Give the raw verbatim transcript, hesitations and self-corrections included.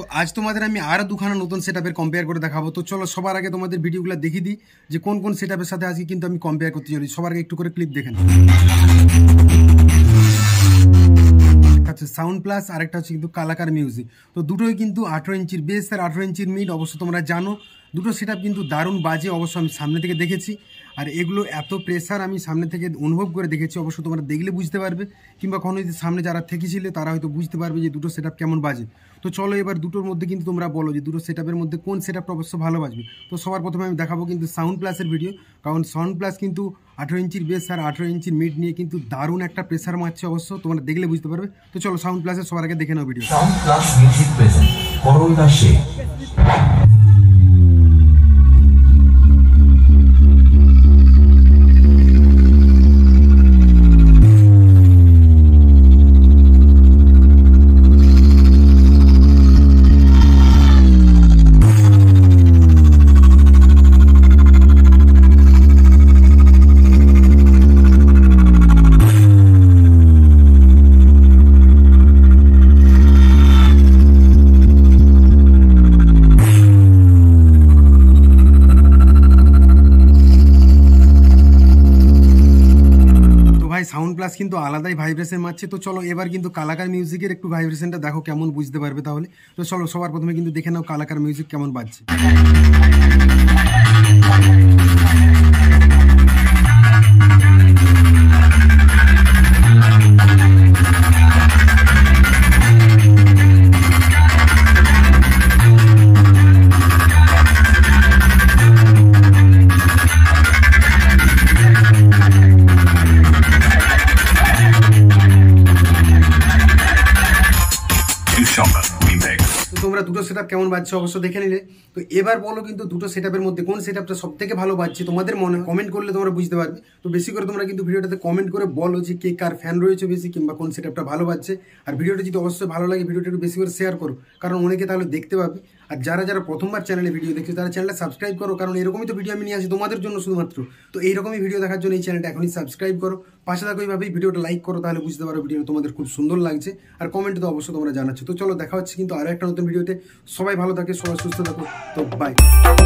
तो आज तुम्हारे आमी आरो दुखाना नतून सेटआपेर कम्पेयर करे देखाबो। तो चलो सबार आगे तुम्हारे भिडियोगुलो देखिये दी जे कोन कोन सेटआपेर साथे आजके किन्तु आमी कम्पेयर करते चलेछि। सबार आगे एकटु करे क्लिप देखें। अच्छा साउंड प्लस आरेकटा हच्छे किन्तु कालाकार मिउजिक। तो दुटोई किन्तु अठारो इंचिर बेस आर अठारो इंचिर मिड अवश्य तोमरा जानो। दुटो सेटआप किन्तु दारुण बाजे अवश्य आमी सामने थेके देखेछि और एगुलो एत प्रेसार आमी सामने थेके अनुभव करे देखेछि। अवश्य तोमरा देखले बुझते पारबे किंबा कोनो जे सामने जारा थेकेछिले तारा होयतो बुझते पारबे जे दुटो सेटआप केमन बाजे। तो चलो एबार दुटोर मध्ये किन्तु तोमरा बोलो जे दुटो सेटआपेर मध्ये कोन सेटआपटा अवश्य भालो बाजबे। तो सबार प्रथमे आमी देखाबो किन्तु साउंड प्लसের भिडियो, कारण साउंड प्लस किन्तु अठारो इंचिर बेस आर अठारो इंचिर मिड निये किन्तु दारुण एकटा प्रेसार मारছে अवश्य तोमरा देखले बुझते पारबे। तो चलो साउंड प्लসের সবার আগে দেখে নাও ভিডিও। সাউন্ড প্লাস মিউজিক প্রেজেন্ট করুণ দাসে। साउंड प्लस किन्तु आलादाई भाइब्रेशन मारছে। तो चलो एबार किन्तु कालाकार मिउजिकेर एकटु भाइब्रेशनटा देखो केमन बुझते पारबे ताहले। तो चलो सबार प्रथमे किन्तु देखे नाओ कालाकार मिउजिक केमन बाजছে। তোমরা দুটো সেটআপ কেমন বাজছে অবশ্য দেখে নিলে। তো এবার বলো কিন্তু দুটো সেটআপের মধ্যে কোন সেটআপটা সবথেকে ভালো বাজছে তোমাদের মনে, কমেন্ট করলে তোমরা বুঝতে পারবে। তো বেশি করে তোমরা কিন্তু ভিডিওটাতে কমেন্ট করে বলো যে কে কার ফ্যান রয়েছে বেশি কিংবা কোন সেটআপটা ভালো বাজছে। আর ভিডিওটা যদি অবশ্যই ভালো লাগে ভিডিওটা একটু বেশি করে শেয়ার করো, কারণ অনেকে তাহলে দেখতে পাবে। আর যারা যারা প্রথমবার চ্যানেলে ভিডিও দেখছো তারা চ্যানেলটা সাবস্ক্রাইব করো, কারণ এরকমই তো ভিডিও আমি নিয়ে আসি তোমাদের জন্য শুধুমাত্র। তো এইরকমই ভিডিও দেখার জন্য এই চ্যানেলটা এখনই সাবস্ক্রাইব করো, পাশে থাকো এইভাবেই ভিডিওটা লাইক করো, তাহলে বুঝতে পারো ভিডিও তোমাদের খুব সুন্দর লাগছে। আর কমেন্টে তো অবশ্যই তোমরা জানাচ্ছ। তো চলো দেখা হচ্ছে কিন্তু আরও একটা নতুন ভিডিওতে। সবাই ভালো থাকে, সবাই সুস্থ থাকো। তো বাই।